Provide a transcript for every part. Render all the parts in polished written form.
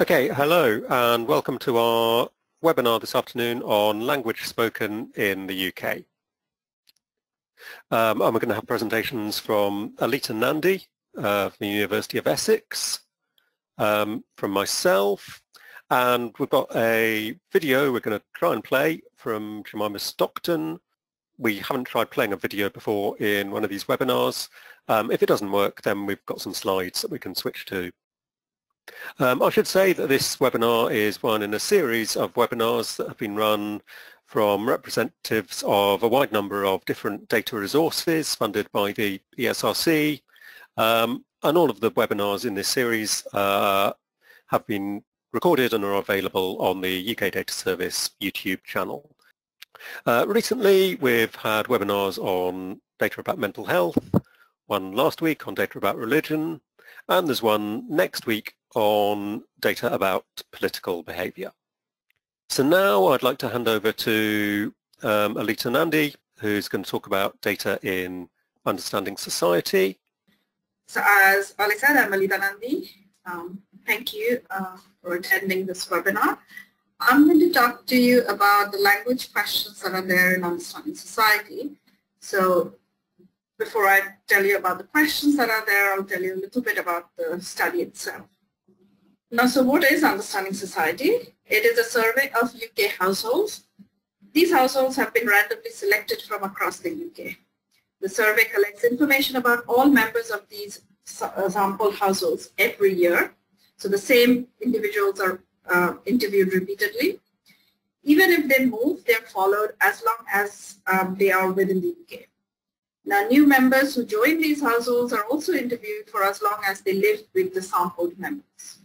Okay, hello and welcome to our webinar this afternoon on language spoken in the UK. And we're going to have presentations from Alita Nandi from the University of Essex, from myself, and we've got a video we're going to try and play from Jemima Stockton. We haven't tried playing a video before in one of these webinars. If it doesn't work, then we've got some slides that we can switch to. I should say that this webinar is one in a series of webinars that have been run from representatives of a wide number of different data resources funded by the ESRC, and all of the webinars in this series have been recorded and are available on the UK Data Service YouTube channel. Recently we've had webinars on data about mental health, one last week on data about religion, and there's one next week on data about political behaviour. So now I'd like to hand over to Alita Nandi, who's going to talk about data in Understanding Society. So as Ali said, I'm Alita Nandi. Thank you for attending this webinar. I'm going to talk to you about the language questions that are there in Understanding Society. So before I tell you about the questions that are there, I'll tell you a little bit about the study itself. Now, so what is Understanding Society? It is a survey of UK households. These households have been randomly selected from across the UK. The survey collects information about all members of these sample households every year. So the same individuals are interviewed repeatedly. Even if they move, they're followed as long as they are within the UK. Now, new members who join these households are also interviewed for as long as they live with the sampled members.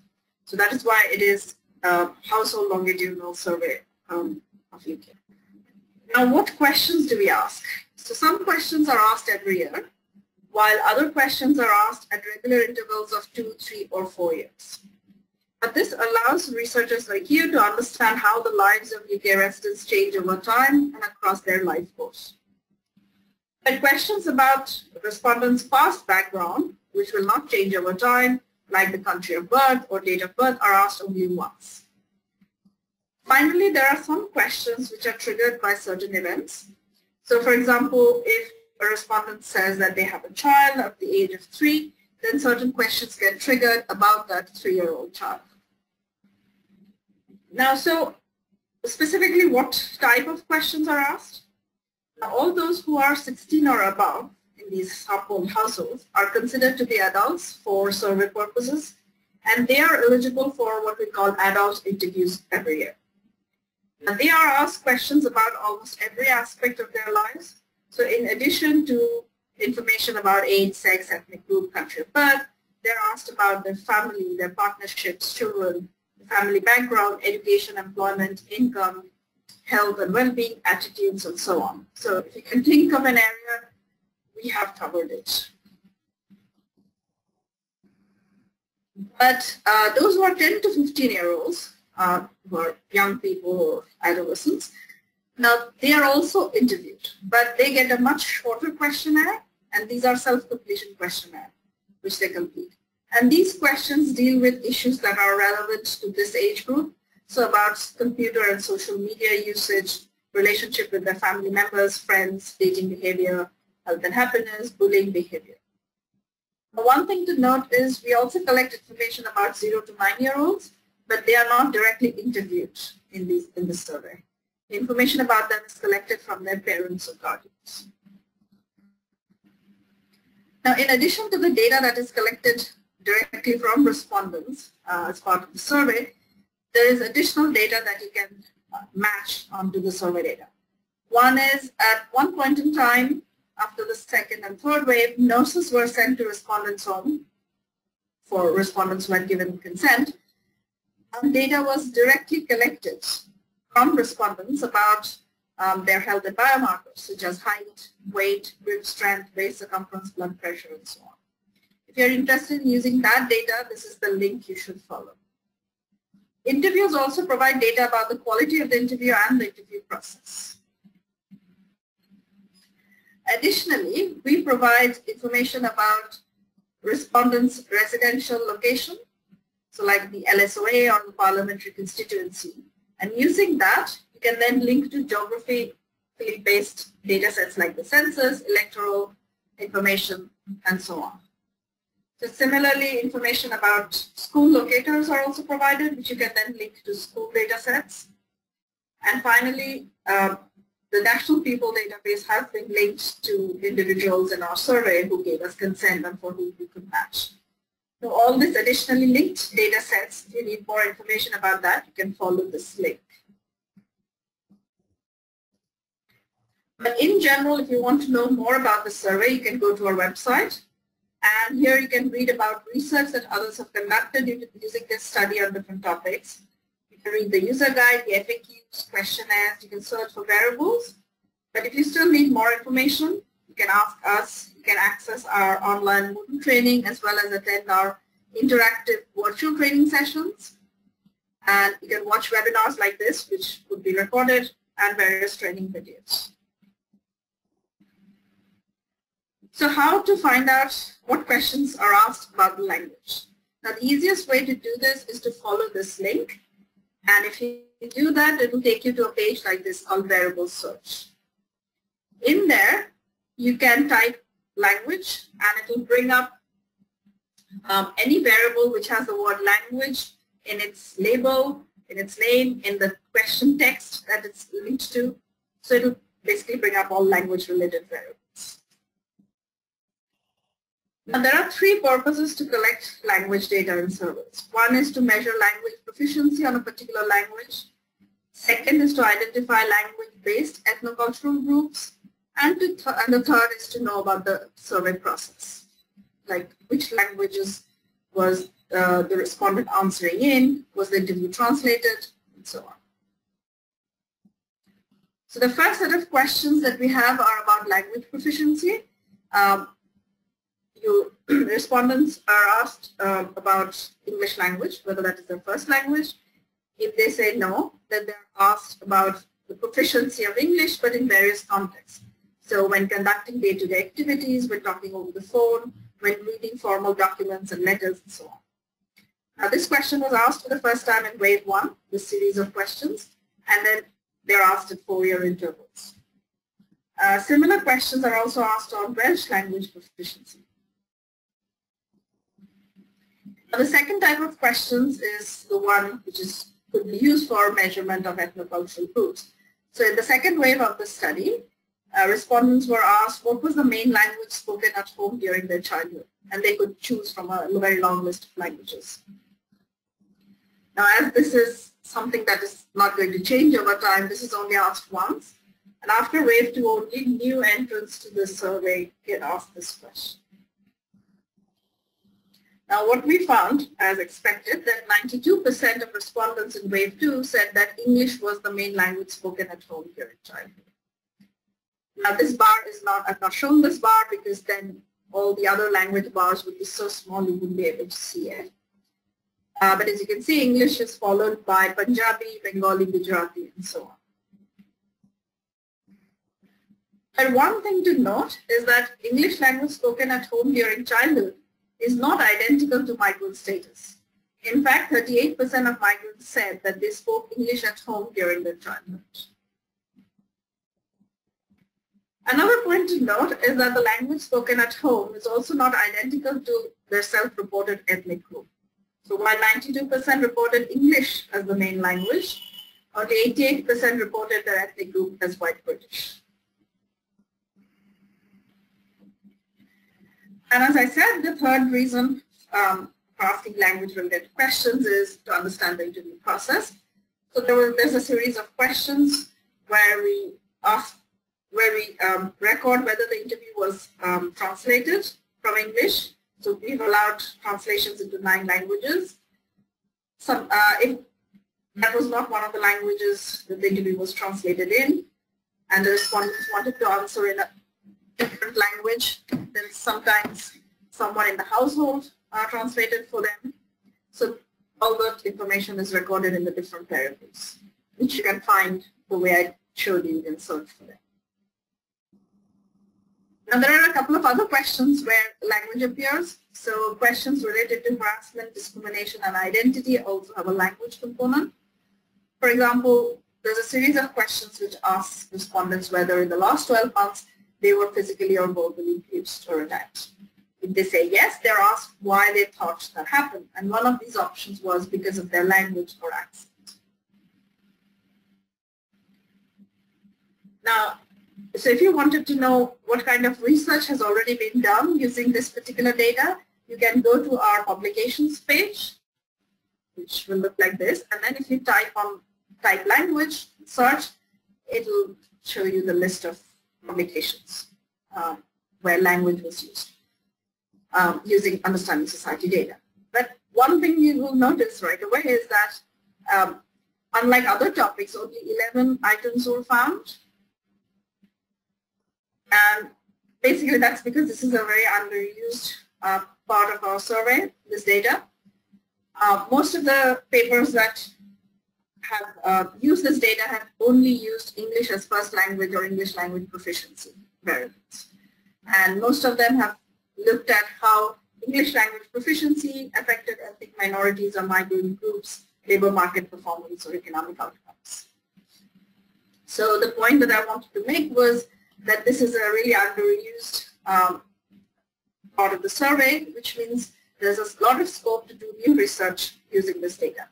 So that is why it is a household longitudinal survey of UK. Now, what questions do we ask? So some questions are asked every year, while other questions are asked at regular intervals of 2, 3, or 4 years. But this allows researchers like you to understand how the lives of UK residents change over time and across their life course. But questions about respondents' past background, which will not change over time, like the country of birth or date of birth, are asked only once. Finally, there are some questions which are triggered by certain events. So for example, if a respondent says that they have a child of the age of 3, then certain questions get triggered about that 3-year-old child. Now, so specifically what type of questions are asked? All those who are 16 or above in these sampled households are considered to be adults for survey purposes, and they are eligible for what we call adult interviews every year. Now, they are asked questions about almost every aspect of their lives. So in addition to information about age, sex, ethnic group, country of birth, they're asked about their family, their partnerships, children, family background, education, employment, income, health and well-being, attitudes, and so on. So if you can think of an area, we have covered it. But those who are 10 to 15-year-olds, who are young people or adolescents, now they are also interviewed, but they get a much shorter questionnaire, and these are self-completion questionnaire, which they complete. And these questions deal with issues that are relevant to this age group, so about computer and social media usage, relationship with their family members, friends, dating behavior, health and happiness, bullying behavior. But one thing to note is we also collect information about 0 to 9-year-olds, but they are not directly interviewed in this survey. Information about them is collected from their parents or guardians. Now, in addition to the data that is collected directly from respondents as part of the survey, there is additional data that you can match onto the survey data. One is, at one point in time, after the second and third wave, nurses were sent to respondents' home for respondents who had given consent, and data was directly collected from respondents about their health and biomarkers, such as height, weight, grip strength, waist circumference, blood pressure, and so on. If you're interested in using that data, this is the link you should follow. Interviews also provide data about the quality of the interview and the interview process. Additionally, we provide information about respondents' residential location, so like the LSOA or the parliamentary constituency. And using that, you can then link to geographically based data sets like the census, electoral information, and so on. So similarly, information about school locators are also provided, which you can then link to school data sets. And finally, the National People Database has been linked to individuals in our survey who gave us consent and for whom we could match. So all this additionally linked data sets, if you need more information about that, you can follow this link. But in general, if you want to know more about the survey, you can go to our website. And here you can read about research that others have conducted using this study on different topics. You can read the user guide, the FAQs, questionnaires, you can search for variables. But if you still need more information, you can ask us, you can access our online Moodle training as well as attend our interactive virtual training sessions. And you can watch webinars like this, which would be recorded, and various training videos. So how to find out what questions are asked about the language? Now the easiest way to do this is to follow this link. And if you do that, it will take you to a page like this called Variable Search. In there, you can type language and it will bring up any variable which has the word language in its label, in its name, in the question text that it's linked to. So it will basically bring up all language related variables. And there are three purposes to collect language data in surveys. One is to measure language proficiency on a particular language. Second is to identify language-based ethnocultural groups. And the third is to know about the survey process, like which languages was the respondent answering in, was the interview translated, and so on. So the first set of questions that we have are about language proficiency. Respondents are asked about English language, whether that is their first language. If they say no, then they're asked about the proficiency of English, but in various contexts. So when conducting day-to-day activities, when talking over the phone, when reading formal documents and letters, and so on. Now this question was asked for the first time in grade 1, this series of questions, and then they're asked at 4-year intervals. Similar questions are also asked on Welsh language proficiency. Now, the second type of questions is the one which could be used for measurement of ethnocultural groups. So in the second wave of the study, respondents were asked what was the main language spoken at home during their childhood, and they could choose from a very long list of languages. Now, as this is something that is not going to change over time, this is only asked once, and after wave 2, only new entrants to the survey get asked this question. Now, what we found, as expected, that 92% of respondents in Wave 2 said that English was the main language spoken at home during childhood. Now, this bar is not, I've not shown this bar because then all the other language bars would be so small you wouldn't be able to see it. But as you can see, English is followed by Punjabi, Bengali, Gujarati, and so on. And one thing to note is that English language spoken at home during childhood is not identical to migrant status. In fact, 38% of migrants said that they spoke English at home during their childhood. Another point to note is that the language spoken at home is also not identical to their self-reported ethnic group. So while 92% reported English as the main language, only 88% reported their ethnic group as White British. And as I said, the third reason for asking language-related questions is to understand the interview process. So there's a series of questions where we ask, record whether the interview was translated from English. So we've allowed translations into 9 languages. If that was not one of the languages that the interview was translated in, and the respondents wanted to answer in a different language, then sometimes someone in the household translated for them. So all that information is recorded in the different variables, which you can find the way I showed you in search for them. Now there are a couple of other questions where language appears. So questions related to harassment, discrimination and identity also have a language component. For example, there's a series of questions which asks respondents whether in the last 12 months they were physically or verbally abused or attacked. If they say yes, they're asked why they thought that happened. And one of these options was because of their language or accent. Now, so if you wanted to know what kind of research has already been done using this particular data, you can go to our publications page, which will look like this. And then if you type language, search, it will show you the list of publications where language was used using Understanding Society data. But one thing you will notice right away is that unlike other topics, only 11 items were found. And basically that's because this is a very underused part of our survey, this data. Most of the papers that have used this data have only used English as first language or English language proficiency variables. And most of them have looked at how English language proficiency affected ethnic minorities or migrant groups, labor market performance or economic outcomes. So the point that I wanted to make was that this is a really underused part of the survey, which means there's a lot of scope to do new research using this data.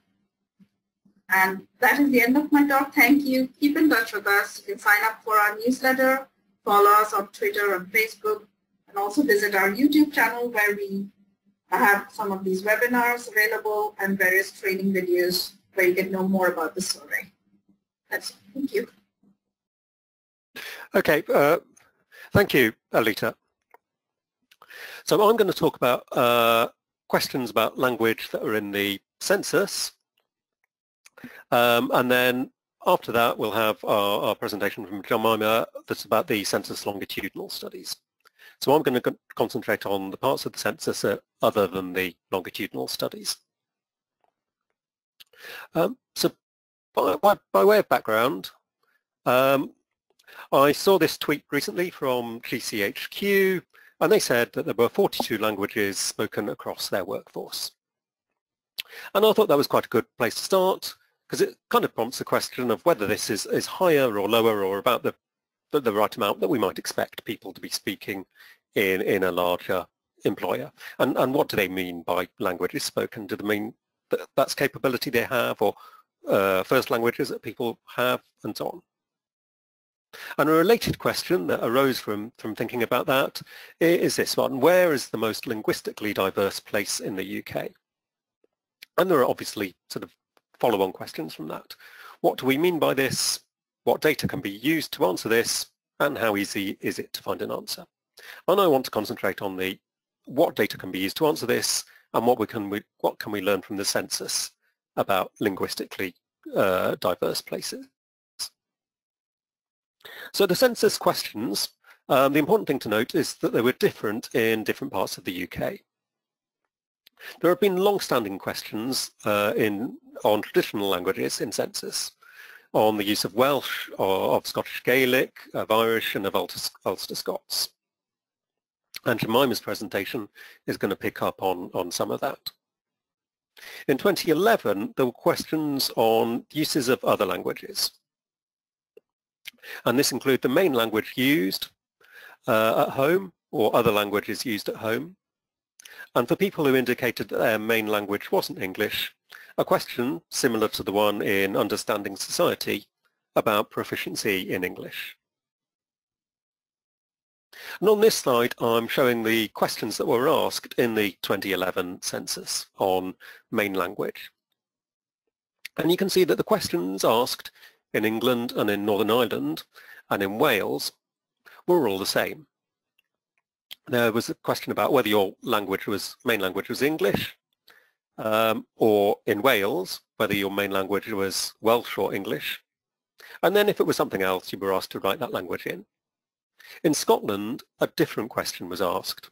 And that is the end of my talk. Thank you. Keep in touch with us. You can sign up for our newsletter, follow us on Twitter and Facebook, and also visit our YouTube channel where we have some of these webinars available and various training videos where you can know more about the survey. That's it. Thank you. Okay, thank you, Alita. So I'm going to talk about questions about language that are in the census. And then after that, we'll have our presentation from Jemima that's about the census longitudinal studies. So I'm going to concentrate on the parts of the census other than the longitudinal studies. So by way of background, I saw this tweet recently from GCHQ, and they said that there were 42 languages spoken across their workforce. And I thought that was quite a good place to start, because it kind of prompts the question of whether this is higher or lower or about the right amount that we might expect people to be speaking in a larger employer. And what do they mean by languages spoken? Do they mean that that's capability they have, or first languages that people have, and so on? And a related question that arose from thinking about that is this one: where is the most linguistically diverse place in the UK? And there are obviously sort of follow-on questions from that. What do we mean by this? What data can be used to answer this? And how easy is it to find an answer? And I want to concentrate on the what data can be used to answer this, and what can we learn from the census about linguistically diverse places. So the census questions, the important thing to note is that they were different in different parts of the UK. There have been long-standing questions on traditional languages in census, on the use of Welsh, or of Scottish Gaelic, of Irish and of Ulster-Scots. And Jemima's presentation is going to pick up on some of that. In 2011, there were questions on uses of other languages. And this includes the main language used at home, or other languages used at home. And for people who indicated that their main language wasn't English, a question similar to the one in Understanding Society about proficiency in English. And on this slide, I'm showing the questions that were asked in the 2011 census on main language. And you can see that the questions asked in England and in Northern Ireland and in Wales were all the same. There was a question about whether your language was, main language was English, or in Wales, whether your main language was Welsh or English. And then if it was something else, you were asked to write that language in. In Scotland, a different question was asked.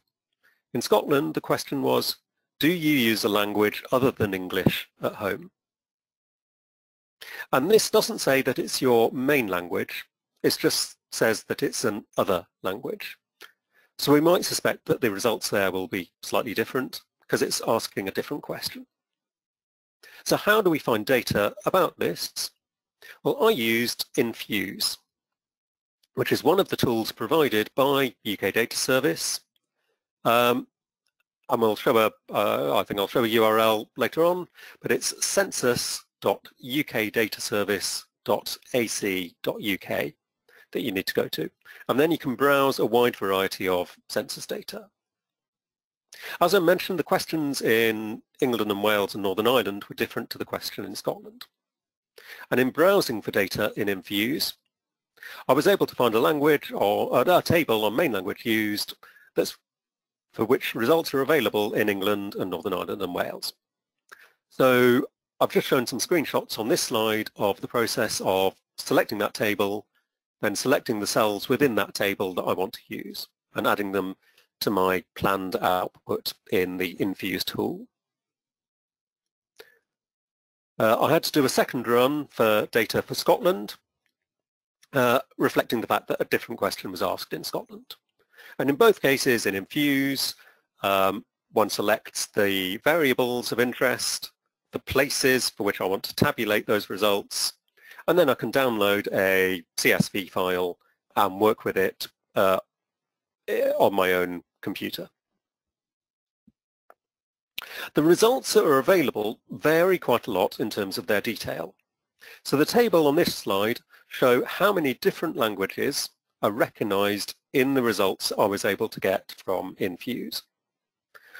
In Scotland, the question was, do you use a language other than English at home? And this doesn't say that it's your main language, it just says that it's an other language. So we might suspect that the results there will be slightly different because it's asking a different question. So how do we find data about lists? Well, I used Infuse, which is one of the tools provided by UK Data Service. And we'll show a, I'll show a URL later on, but it's census.ukdataservice.ac.uk that you need to go to. And then you can browse a wide variety of census data. As I mentioned, the questions in England and Wales and Northern Ireland were different to the question in Scotland. And in browsing for data in Infuse, I was able to find a language or a table or main language used that's for which results are available in England and Northern Ireland and Wales. So I've just shown some screenshots on this slide of the process of selecting that table, then selecting the cells within that table that I want to use and adding them to my planned output in the Infuse tool. I had to do a second run for data for Scotland, reflecting the fact that a different question was asked in Scotland. And in both cases, in Infuse, one selects the variables of interest, the places for which I want to tabulate those results, and then I can download a CSV file and work with it on my own computer. The results that are available vary quite a lot in terms of their detail. So the table on this slide shows how many different languages are recognised in the results I was able to get from Infuse.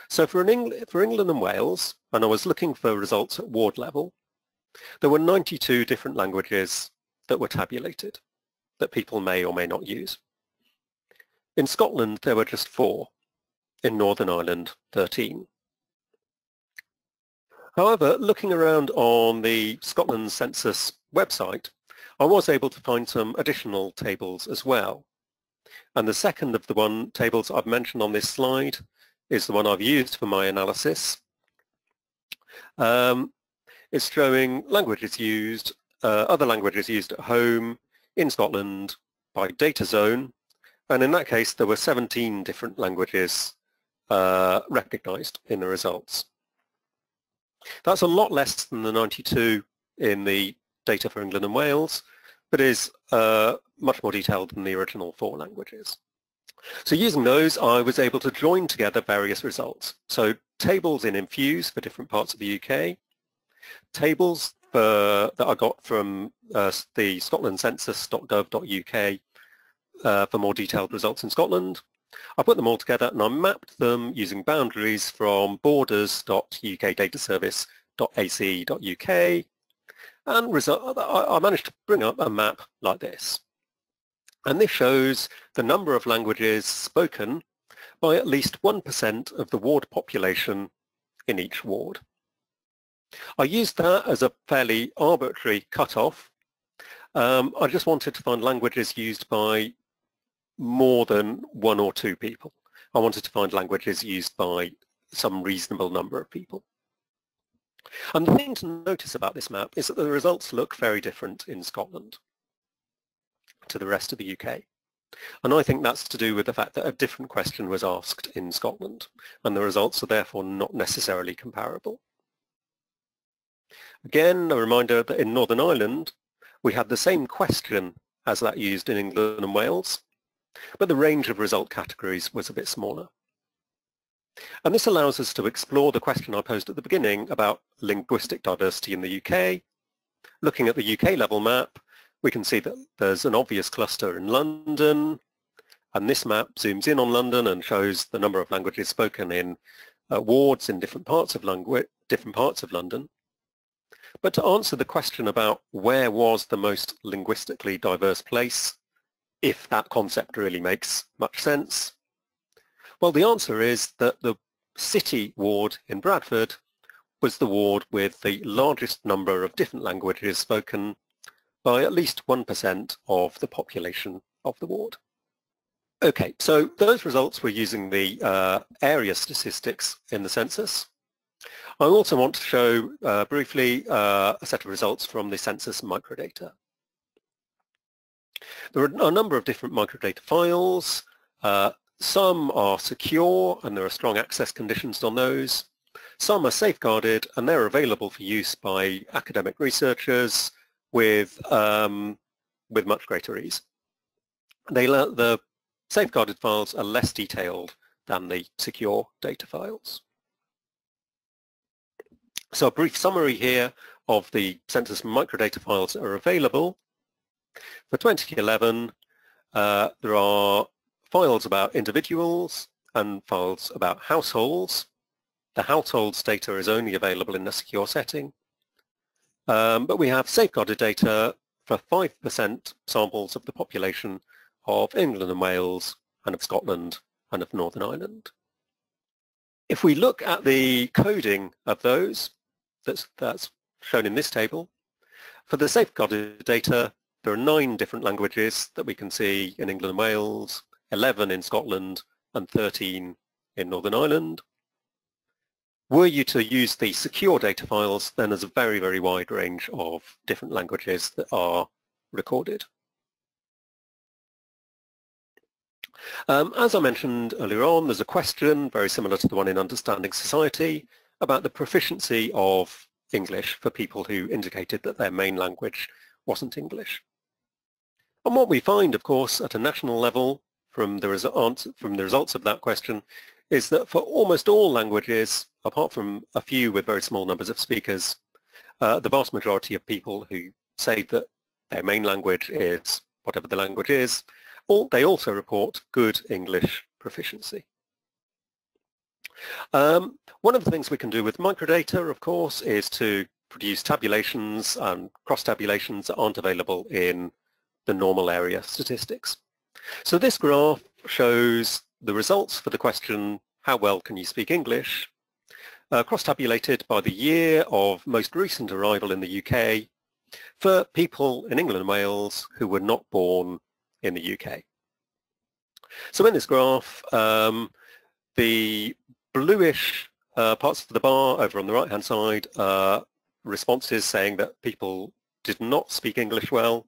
So for England and Wales, and I was looking for results at ward level, there were 92 different languages that were tabulated that people may or may not use. In Scotland, there were just 4. In Northern Ireland, 13. However, looking around on the Scotland Census website, I was able to find some additional tables as well. And the second of the tables I've mentioned on this slide is the one I've used for my analysis. It's showing languages used, other languages used at home in Scotland by data zone. And in that case, there were 17 different languages recognised in the results. That's a lot less than the 92 in the data for England and Wales, but is much more detailed than the original 4 languages. So using those, I was able to join together various results. So tables in Infuse for different parts of the UK, tables for, that I got from the scotlandcensus.gov.uk for more detailed results in Scotland. I put them all together and I mapped them using boundaries from borders.ukdataservice.ac.uk, and I managed to bring up a map like this. And this shows the number of languages spoken by at least 1% of the ward population in each ward. I used that as a fairly arbitrary cutoff. I just wanted to find languages used by more than 1 or 2 people. I wanted to find languages used by some reasonable number of people. And the thing to notice about this map is that the results look very different in Scotland to the rest of the UK. And I think that's to do with the fact that a different question was asked in Scotland, and the results are therefore not necessarily comparable. Again, a reminder that in Northern Ireland, we had the same question as that used in England and Wales, but the range of result categories was a bit smaller. And this allows us to explore the question I posed at the beginning about linguistic diversity in the UK. Looking at the UK level map, we can see that there's an obvious cluster in London, and this map zooms in on London and shows the number of languages spoken in wards in different parts of London. But to answer the question about where was the most linguistically diverse place, if that concept really makes much sense? Well, the answer is that the city ward in Bradford was the ward with the largest number of different languages spoken by at least 1% of the population of the ward. Okay, so those results were using the area statistics in the census. I also want to show briefly a set of results from the census microdata. There are a number of different microdata files. Some are secure and there are strong access conditions on those. Some are safeguarded and they're available for use by academic researchers with much greater ease. The safeguarded files are less detailed than the secure data files. So a brief summary here of the census microdata files that are available. For 2011, there are files about individuals and files about households. The households data is only available in the secure setting. But we have safeguarded data for 5% samples of the population of England and Wales and of Scotland and of Northern Ireland. If we look at the coding of those, that's shown in this table, for the safeguarded data, there are 9 different languages that we can see in England and Wales, 11 in Scotland and 13 in Northern Ireland. Were you to use the secure data files, then there's a very, very wide range of different languages that are recorded. As I mentioned earlier on, there's a question very similar to the one in Understanding Society about the proficiency of English for people who indicated that their main language wasn't English. And what we find, of course, at a national level from the results of that question is that for almost all languages, apart from a few with very small numbers of speakers, the vast majority of people who say that their main language is whatever the language is, they also report good English proficiency. One of the things we can do with microdata, of course, is to produce tabulations and cross-tabulations that aren't available in the normal area statistics. So this graph shows the results for the question, how well can you speak English, cross-tabulated by the year of most recent arrival in the UK for people in England and Wales who were not born in the UK. So in this graph, the bluish parts of the bar over on the right-hand side are responses saying that people did not speak English well.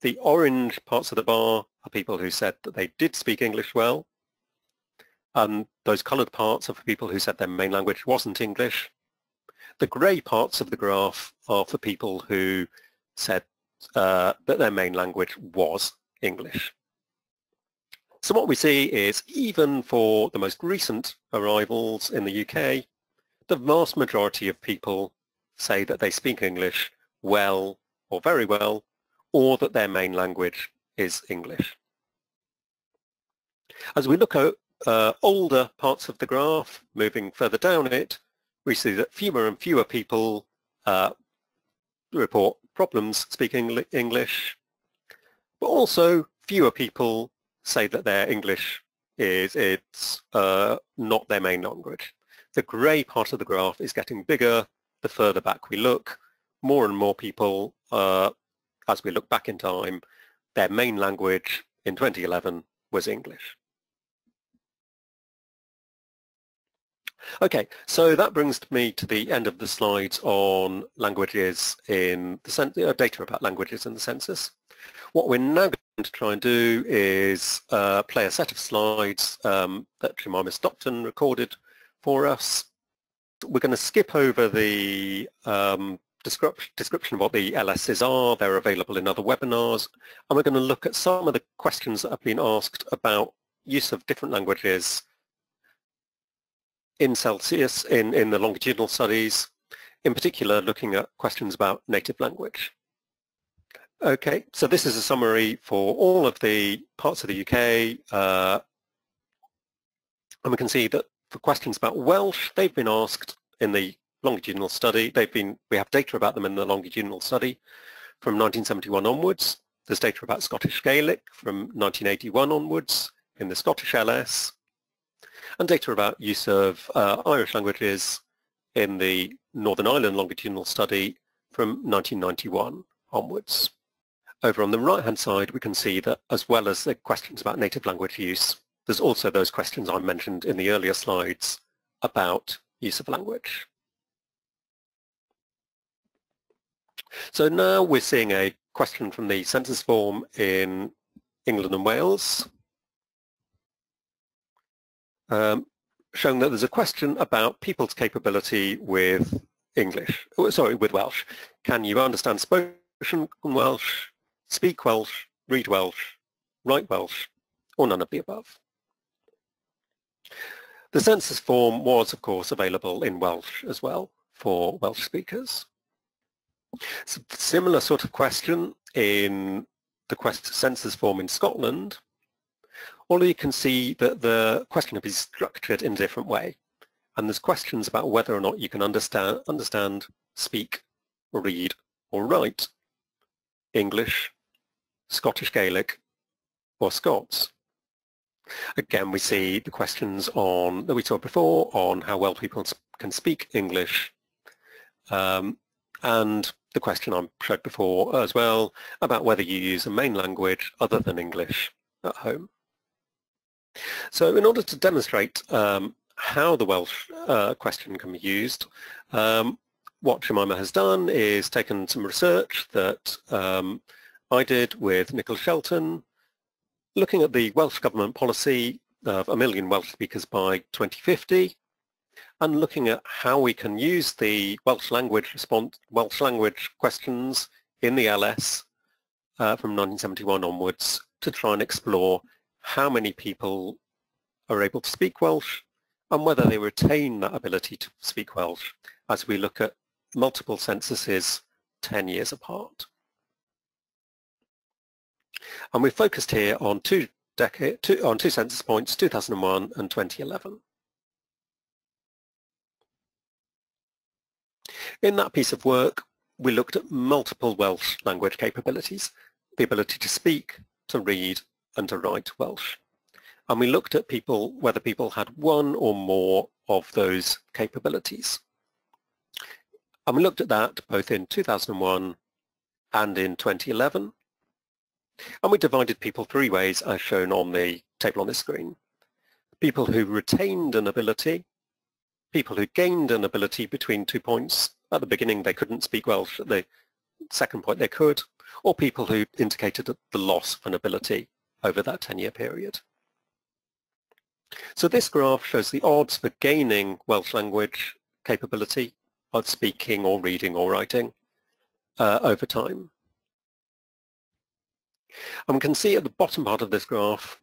The orange parts of the bar are people who said that they did speak English well. Those coloured parts are for people who said their main language wasn't English. The grey parts of the graph are for people who said that their main language was English. So what we see is even for the most recent arrivals in the UK, the vast majority of people say that they speak English well or very well, or that their main language is English. As we look at older parts of the graph, moving further down it, we see that fewer and fewer people report problems speaking English, but also fewer people say that their English is not their main language. The grey part of the graph is getting bigger the further back we look. More and more people, as we look back in time, their main language in 2011 was English. Okay, so that brings me to the end of the slides on languages in the census, data about languages in the census. What we're now going to try and do is play a set of slides that Jemima Stockton recorded for us. We're going to skip over the description of what the LSs are. They're available in other webinars, and we're going to look at some of the questions that have been asked about use of different languages in Celsius in the longitudinal studies, in particular looking at questions about native language. Okay, so this is a summary for all of the parts of the UK, and we can see that for questions about Welsh, they've been asked in the longitudinal study. We have data about them in the longitudinal study from 1971 onwards. There's data about Scottish Gaelic from 1981 onwards in the Scottish LS, and data about use of Irish languages in the Northern Ireland longitudinal study from 1991 onwards. Over on the right-hand side, we can see that as well as the questions about native language use, there's also those questions I mentioned in the earlier slides about use of language. So now we're seeing a question from the census form in England and Wales. showing that there's a question about people's capability with English, sorry, with Welsh. Can you understand spoken Welsh, speak Welsh, read Welsh, write Welsh, or none of the above? The census form was, of course, available in Welsh as well for Welsh speakers. It's a similar sort of question in the census form in Scotland, although you can see that the question is structured in a different way, and there's questions about whether or not you can understand, speak, read, or write English, Scottish Gaelic, or Scots. Again, we see the questions on that we saw before on how well people can speak English, and the question I showed before as well about whether you use a main language other than English at home. So in order to demonstrate how the Welsh question can be used, what Jemima has done is taken some research that I did with Nicola Shelton, looking at the Welsh Government policy of 1 million Welsh speakers by 2050, and looking at how we can use the Welsh language response, Welsh language questions in the LS from 1971 onwards to try and explore how many people are able to speak Welsh and whether they retain that ability to speak Welsh as we look at multiple censuses 10 years apart. And we focused here on two census points, 2001 and 2011. In that piece of work, we looked at multiple Welsh language capabilities, the ability to speak, to read, and to write Welsh. And we looked at people, whether people had one or more of those capabilities. And we looked at that both in 2001 and in 2011. And we divided people three ways, as shown on the table on this screen. People who retained an ability, people who gained an ability between 2 points. At the beginning, they couldn't speak Welsh. At the second point, they could. Or people who indicated the loss of an ability over that 10-year period. So this graph shows the odds for gaining Welsh language capability of speaking or reading or writing over time. And we can see at the bottom part of this graph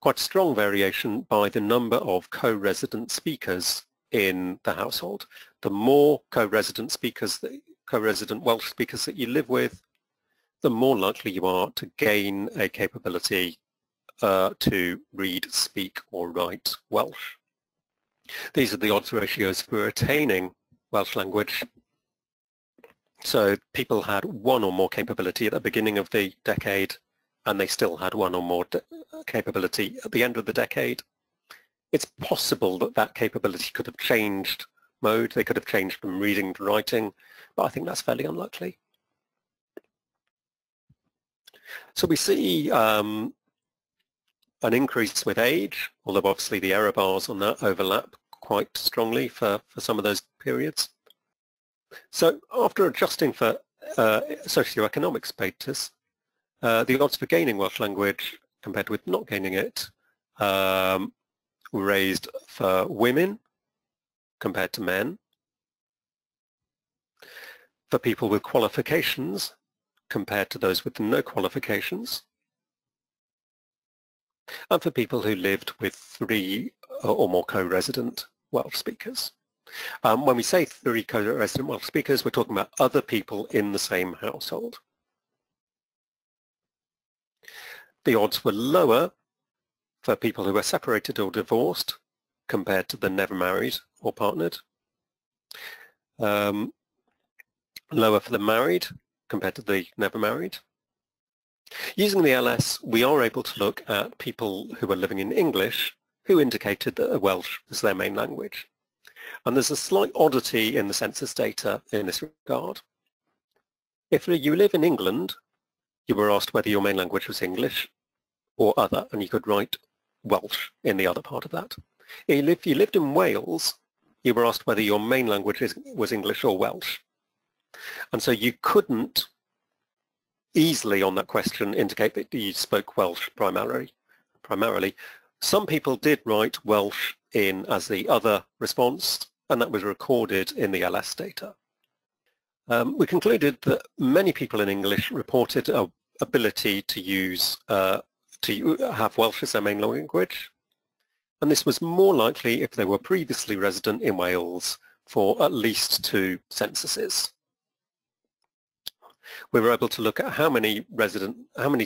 quite a strong variation by the number of co-resident speakers in the household. The more co-resident speakers, the co-resident Welsh speakers that you live with, the more likely you are to gain a capability to read, speak, or write Welsh. These are the odds ratios for retaining Welsh language. So people had one or more capability at the beginning of the decade, and they still had one or more capability at the end of the decade. It's possible that that capability could have changed mode. They could have changed from reading to writing, but I think that's fairly unlikely. So we see an increase with age, although obviously the error bars on that overlap quite strongly for some of those periods. So after adjusting for socioeconomic status, the odds for gaining Welsh language compared with not gaining it were raised for women compared to men, for people with qualifications compared to those with no qualifications, and for people who lived with 3 or more co-resident Welsh speakers. When we say 3 co-resident Welsh speakers, we're talking about other people in the same household. The odds were lower for people who were separated or divorced compared to the never married or partnered, lower for the married compared to the never married. Using the LS, we are able to look at people who are living in English who indicated that Welsh is their main language. And there's a slight oddity in the census data in this regard. If you live in England, you were asked whether your main language was English or other, and you could write Welsh in the other part of that. If you lived in Wales, you were asked whether your main language was English or Welsh. And so you couldn't easily on that question indicate that you spoke Welsh primarily. Some people did write Welsh in as the other response, and that was recorded in the LS data. We concluded that many people in English reported an ability to use to have Welsh as their main language, and this was more likely if they were previously resident in Wales for at least 2 censuses. We were able to look at how many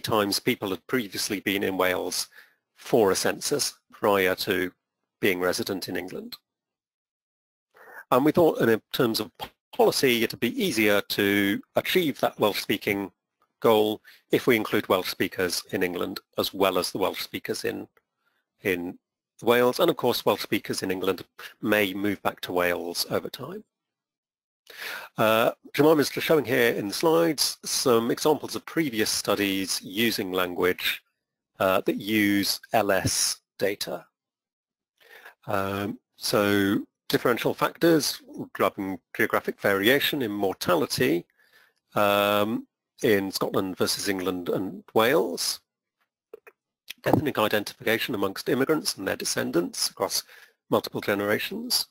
times people had previously been in Wales for a census prior to being resident in England. And we thought in terms of policy it would be easier to achieve that Welsh-speaking goal if we include Welsh speakers in England as well as the Welsh speakers in Wales, and of course Welsh speakers in England may move back to Wales over time. Jemima is showing here in the slides some examples of previous studies using language that use LS data. So differential factors driving geographic variation in mortality in Scotland versus England and Wales, ethnic identification amongst immigrants and their descendants across multiple generations,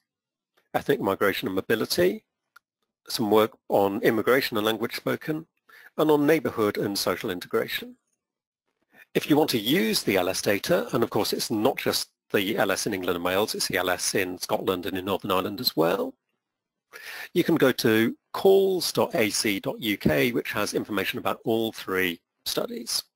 ethnic migration and mobility, some work on immigration and language spoken, and on neighbourhood and social integration. If you want to use the LS data, and of course it's not just the LS in England and Wales, it's the LS in Scotland and in Northern Ireland as well, you can go to calls.ac.uk, which has information about all 3 studies.